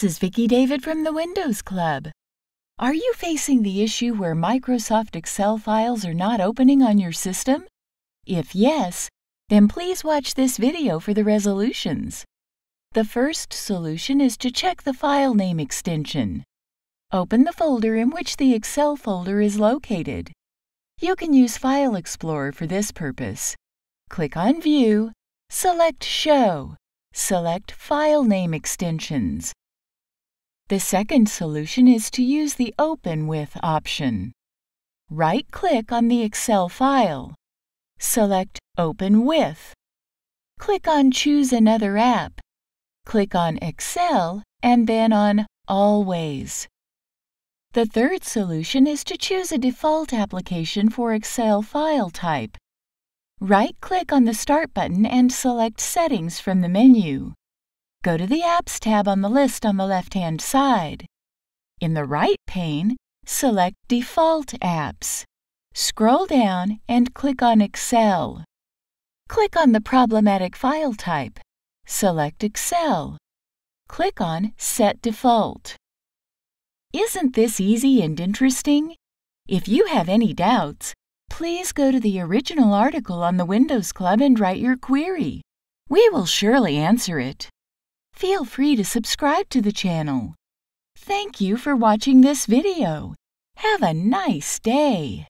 This is Vicky David from the Windows Club. Are you facing the issue where Microsoft Excel files are not opening on your system? If yes, then please watch this video for the resolutions. The first solution is to check the file name extension. Open the folder in which the Excel folder is located. You can use File Explorer for this purpose. Click on View, select Show, select File Name Extensions. The second solution is to use the Open With option. Right-click on the Excel file. Select Open With. Click on Choose Another App. Click on Excel and then on Always. The third solution is to choose a default application for Excel file type. Right-click on the Start button and select Settings from the menu. Go to the Apps tab on the list on the left-hand side. In the right pane, select Default Apps. Scroll down and click on Excel. Click on the problematic file type. Select Excel. Click on Set Default. Isn't this easy and interesting? If you have any doubts, please go to the original article on the Windows Club and write your query. We will surely answer it. Feel free to subscribe to the channel. Thank you for watching this video. Have a nice day.